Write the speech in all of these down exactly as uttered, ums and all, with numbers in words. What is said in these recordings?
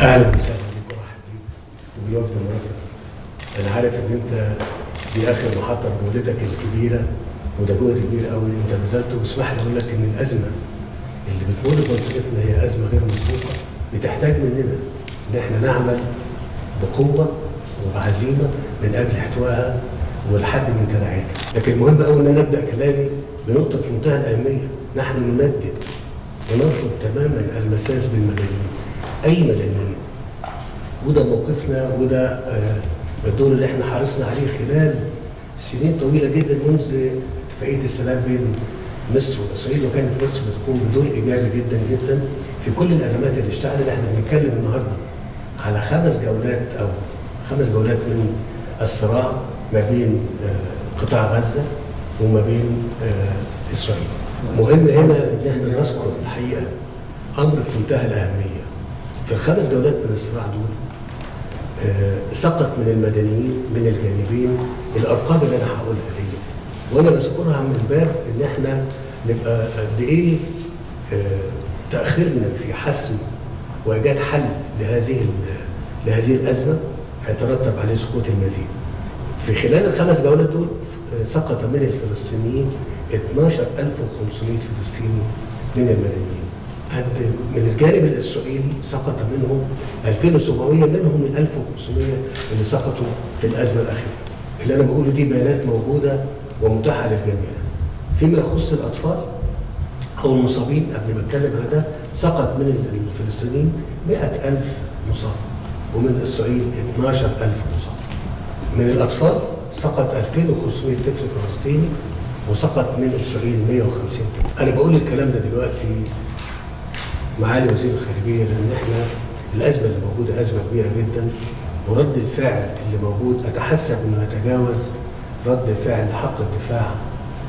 اهلا وسهلا بكم وحبيبي وبالوفد المرافق. انا عارف ان انت دي اخر محطه في جولتك الكبيره وده جهد كبير قوي انت نزلته، واسمح لي اقول لك ان الازمه اللي بتمر بمنطقتنا هي ازمه غير مسبوقه بتحتاج مننا ان احنا نعمل بقوه وبعزيمه من اجل احتوائها والحد من تداعياتها، لكن مهم قوي ان انا ابدا كلامي بنقطه في منتهى الاهميه، نحن نندد ونرفض تماما المساس بالمدنيين، اي مدنيين، وده موقفنا وده الدور اللي احنا حرصنا عليه خلال سنين طويله جدا منذ اتفاقيه السلام بين مصر واسرائيل، وكانت مصر بتقوم بدور ايجابي جدا جدا في كل الازمات اللي اشتعلت. احنا بنتكلم النهارده على خمس جولات او خمس جولات من الصراع ما بين قطاع غزه وما بين اسرائيل. مهم هنا ان احنا نذكر الحقيقه امر في منتهى الاهميه. في الخمس جولات من الصراع دول سقط من المدنيين من الجانبين الارقام اللي انا هقولها دي، وانا بذكرها من باب ان احنا نبقى قد ايه تاخيرنا في حسم وايجاد حل لهذه لهذه الازمه هيترتب عليه سقوط المزيد. في خلال الخمس جولات دول سقط من الفلسطينيين اثني عشر ألف وخمسمائة فلسطيني من المدنيين. من الجانب الاسرائيلي سقط منهم ألفين وسبعمائة، منهم ال ألف وخمسمائة اللي سقطوا في الازمه الاخيره. اللي انا بقوله دي بيانات موجوده ومتاحه للجميع. فيما يخص الاطفال او المصابين، قبل ما اتكلم على ده، سقط من الفلسطينيين مائة ألف مصاب، ومن اسرائيل اثني عشر ألف مصاب. من الاطفال سقط ألفين وخمسمائة طفل فلسطيني، وسقط من اسرائيل مائة وخمسين طفل. انا بقول الكلام ده دلوقتي معالي وزير الخارجيه لان احنا الازمه اللي موجوده ازمه كبيره جدا، ورد الفعل اللي موجود اتحسب انه يتجاوز رد فعل حق الدفاع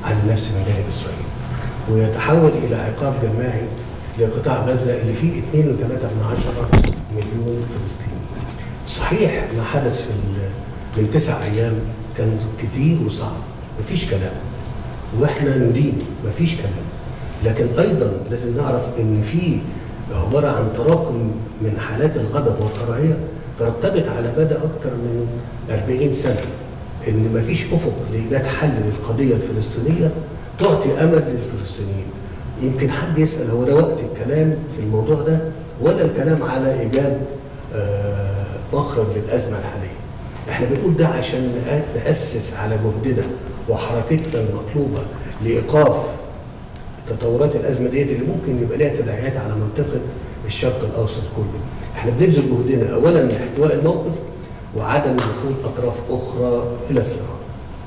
عن النفس من جانب اسرائيل، ويتحول الى عقاب جماعي لقطاع غزه اللي فيه اثنين وثلاثة من عشرة مليون فلسطيني. صحيح ما حدث في من تسع ايام كان كتير وصعب، مفيش كلام، واحنا ندين مفيش كلام، لكن ايضا لازم نعرف ان في عباره عن تراكم من حالات الغضب والكراهيه ترتبط على مدى اكثر من أربعين سنه، ان مفيش افق لايجاد حل للقضيه الفلسطينيه تعطي امل للفلسطينيين. يمكن حد يسال هو ده وقت الكلام في الموضوع ده ولا الكلام على ايجاد مخرج للازمه الحاليه؟ احنا بنقول ده عشان ناسس على جهدنا وحركتنا المطلوبه لايقاف تطورات الازمه ديت اللي ممكن يبقى لها تداعيات على منطقه الشرق الاوسط كله. احنا بنبذل جهدنا اولا لاحتواء الموقف وعدم دخول اطراف اخرى الى الصراع.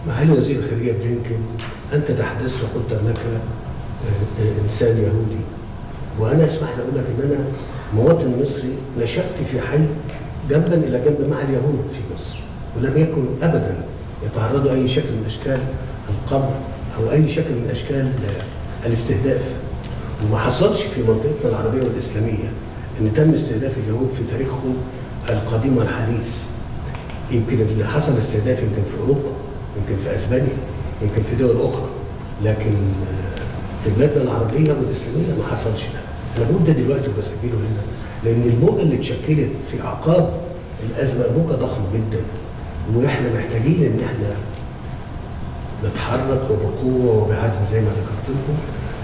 معالي وزير الخارجيه بلينكن، انت تحدثت وقلت انك انسان يهودي، وانا اسمح لي اقول لك ان انا مواطن مصري نشات في حي جنبا الى جنب مع اليهود في مصر، ولم يكن ابدا يتعرضوا اي شكل من اشكال القمع او اي شكل من اشكال الاستهداف، وما حصلش في منطقتنا العربيه والاسلاميه ان تم استهداف اليهود في تاريخهم القديم والحديث. يمكن اللي حصل استهداف يمكن في اوروبا، يمكن في اسبانيا، يمكن في دول اخرى، لكن في بلادنا العربيه والاسلاميه ما حصلش ده. انا بقول ده دلوقتي وبسجله هنا لان الموجه اللي اتشكلت في اعقاب الازمه موجه ضخمه جدا، واحنا محتاجين ان احنا نتحرك وبقوه وبعزم زي ما ذكرت لكم.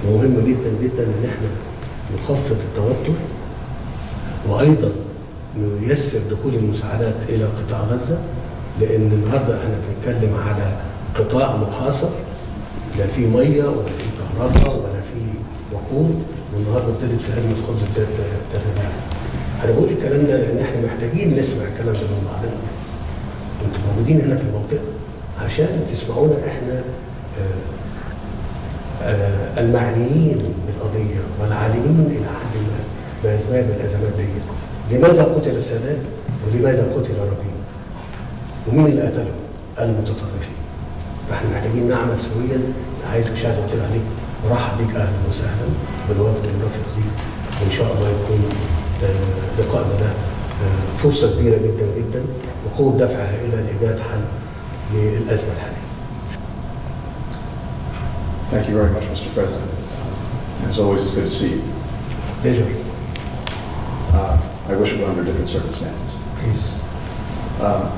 مهم جدا جدا ان احنا نخفض التوتر وايضا نيسر دخول المساعدات الى قطاع غزه، لان النهارده احنا بنتكلم على قطاع محاصر، لا في ميه ولا في كهرباء ولا في وقود، والنهارده ابتدت في ازمه خبز تتباعد. انا بقول الكلام ده لان احنا محتاجين نسمع الكلام ده من بعضنا. انتم موجودين هنا في المنطقه عشان تسمعونا احنا المعنيين بالقضيه والعالمين الى حد ما باسباب الازمات دي. لماذا قتل السادات؟ ولماذا قتل رابين؟ ومين اللي قتلهم؟ المتطرفين. فاحنا محتاجين نعمل سويا. عايز مش عايز اطير عليك، ورحب بيك اهلا وسهلا بالوفد المرافق ليك، وان شاء الله يكون لقائنا ده فرصه كبيره جدا جدا وقوه دفع هائله لايجاد حل للأزمة الحالية. Thank you very much, Mister President. As always, it's good to see you. Pleasure. Uh, I wish it were under different circumstances. Please. Um,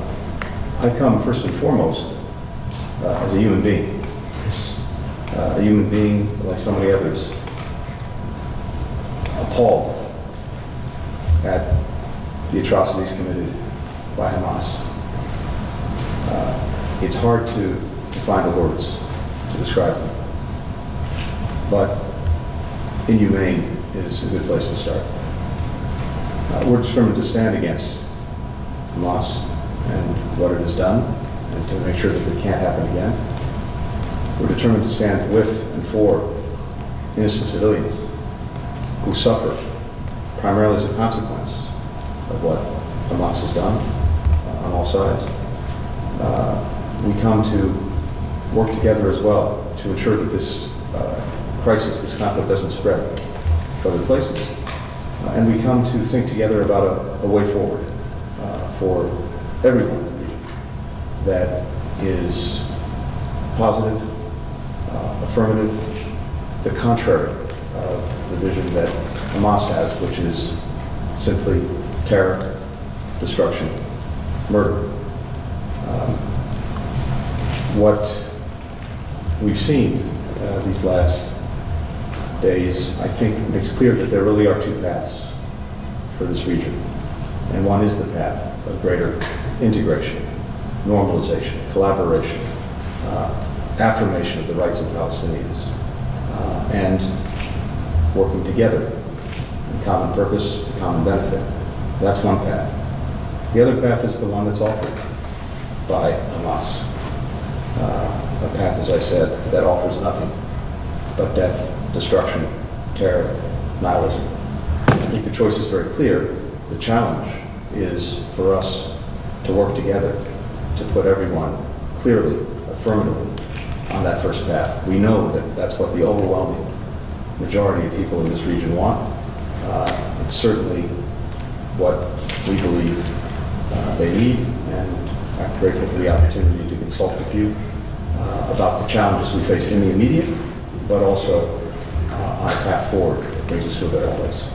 I come first and foremost uh, as a human being. Yes. Uh, a human being like so many others, appalled at the atrocities committed by Hamas. Uh, it's hard to, to find the words to describe them, but inhumane is a good place to start. Uh, we're determined to stand against Hamas and what it has done, and to make sure that it can't happen again. We're determined to stand with and for innocent civilians who suffer primarily as a consequence of what Hamas has done uh, on all sides. Uh, we come to work together as well to ensure that this uh, crisis, this conflict, doesn't spread to other places. Uh, and we come to think together about a, a way forward uh, for everyone that is positive, uh, affirmative, the contrary of the vision that Hamas has, which is simply terror, destruction, murder. Um, what we've seen uh, these last days, I think, makes clear that there really are two paths for this region. And one is the path of greater integration, normalization, collaboration, uh, affirmation of the rights of Palestinians, uh, and working together in common purpose, to common benefit. That's one path. The other path is the one that's offered by Hamas. Uh, a path, as I said, that offers nothing but death, destruction, terror, nihilism. I think the choice is very clear. The challenge is for us to work together to put everyone clearly, affirmatively, on that first path. We know that that's what the overwhelming majority of people in this region want. Uh, it's certainly what we believe uh, they need, and I'm grateful for the opportunity to consult with you uh, about the challenges we face in the immediate, but also uh, on a path forward that brings us to a better place.